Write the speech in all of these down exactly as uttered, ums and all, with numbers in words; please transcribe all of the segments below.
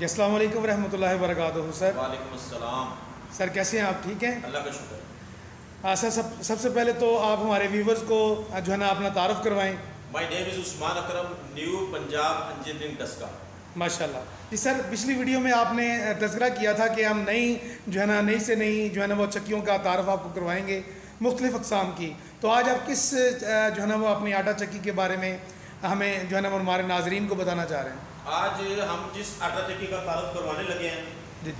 जी अस्सलाम वालेकुम रहमतुल्लाहि वबरकातुहू सर। वालेकुम अस्सलाम सर, कैसे हैं आप? ठीक हैं, अल्लाह का शुक्र। हाँ सर, सब सबसे पहले तो आप हमारे व्यूवर्स को जो है ना अपना तारफ़ करवाएं। My name is Usman Akram, new Punjab engineering Daska. माशाल्लाह जी सर, पिछली वीडियो में आपने तस्करा किया था कि हम नई जो है ना नई से नई जो है ना वो चक्कियों का तारफ़ आपको करवाएँगे मुख्तलिफ़ अक़साम की। तो आज आप किस जो है ना वो अपनी आटा चक्की के बारे में हमें जो है ना हमारे नाजरीन को बताना चाह रहे हैं? आज हम जिस आटा चक्की का तारुफ करवाने लगे हैं,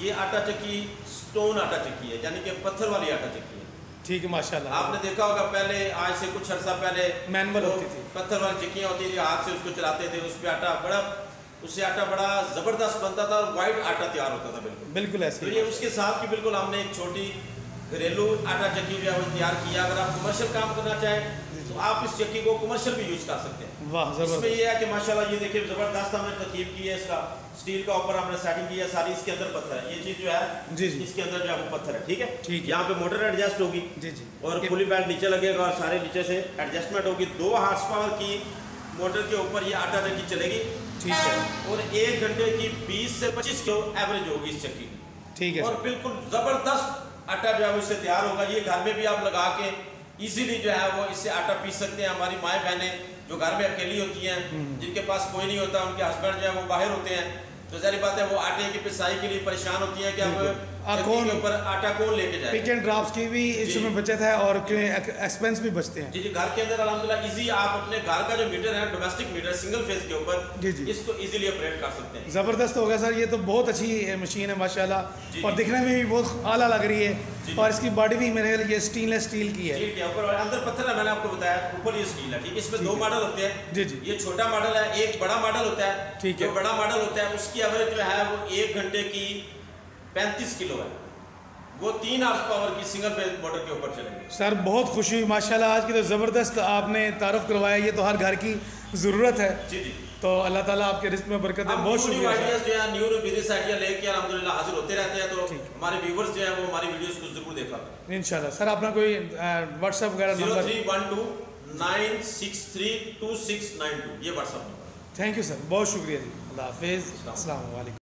ये आटा चक्की स्टोन आटा चक्की है, यानी कि पत्थर वाली आटा चक्की है। ठीक है, माशाल्लाह। आपने देखा होगा पहले, आज से कुछ अर्सा पहले मैनुअल होती थी, पत्थर वाली चक्कियाँ होती थी, हाथ से उसको चलाते थे, उस पर आटा बड़ा उससे आटा बड़ा ज़बरदस्त बनता था, वाइट आटा तैयार होता था। बिल्कुल बिल्कुल ऐसे। तो ये उसके साथ की बिल्कुल हमने एक छोटी घरेलू आटा चक्की जो है वो तैयार किया। अगर आप कमर्शियल काम करना चाहें तो आप इस चक्की को कमर्शियल भी यूज़ कर सकते हैं। वाह, इसमें यह है कि माशाल्लाह, ये देखिए ज़बरदस्त हमने तरकीब की है। इसका स्टील का ऊपर हमने सेटिंग की है सारी, इसके अंदर पत्थर है। ये चीज़ जो है जी जी इसके अंदर जो है वो पत्थर है। ठीक है, ठीक। यहाँ पे मोटर एडजस्ट होगी जी जी, और पुली बैट नीचे लगेगा और सारे नीचे से एडजस्टमेंट होगी। दो हार्स पावर की मोटर के ऊपर ये आटा चक्की चलेगी। ठीक है, और एक घंटे की बीस से पच्चीस किलो एवरेज होगी इस चक्की की। ठीक है, और बिल्कुल ज़बरदस्त आटा जो है उससे तैयार होगा। ये घर में भी आप लगा के इजीली जो है वो इससे आटा पीस सकते हैं। हमारी माएँ बहनें जो घर में अकेली होती हैं, जिनके पास कोई नहीं होता, उनके हस्बैंड जो है वो बाहर होते हैं, तो जाहिर बात है वो आटे की पिसाई के लिए परेशान होती हैं कि आप कौन ऊपर आटा कौन लेके जाए। पिक एंड ड्रॉप्स की भी इसमें बचत है और एक्सपेंस भी बचते हैं। जी जी, घर के अंदर अल्हम्दुलिल्लाह इजी आप अपने घर का जो मीटर है, डोमेस्टिक मीटर सिंगल फेज के ऊपर, इसको इजीली ऑपरेट कर सकते हैं। ज़बरदस्त होगा सर, ये तो बहुत अच्छी मशीन है माशाल्लाह, और दिखने में भी बहुत आला लग रही है। और इसकी बॉडी भी मेरे लिए स्टेनलेस स्टील की है। ठीक है, ऊपर अंदर पत्थर है, मैंने आपको बताया, ऊपर ये स्टील है। ठीक है, इसमें दो मॉडल होते हैं जी जी, ये छोटा मॉडल है, एक बड़ा मॉडल होता है। ठीक है, बड़ा मॉडल होता है उसकी एवरेज जो है वो एक घंटे की पैंतीस किलो है। वो तीन हार्स पावर की सिंगल फेज मोटर के ऊपर चलेंगे। सर बहुत खुशी हुई माशाल्लाह, आज की तो ज़बरदस्त आपने तारफ़ करवाया, ये तो हर घर की ज़रूरत है। जी जी, तो अल्लाह ताला आपके रिस्क में बरकत है। बहुत शुक्रिया। आइडियाज़ जो है न्यू न्यू बिजनेस आइडिया लेके अल्हम्दुलिल्लाह हाजिर होते रहते हैं, तो हमारे व्यूवर्स जो है वो हमारी वीडियोज़ को जरूर देखा इंशाल्लाह। सर अपना कोई व्हाट्सअप वगैरह नंबर? Three one two nine six three two six nine two, ये WhatsApp number. Thank you sir, बहुत शुक्रिया जी, अल्लाह हाफिज़, अस्सलाम वालेकुम।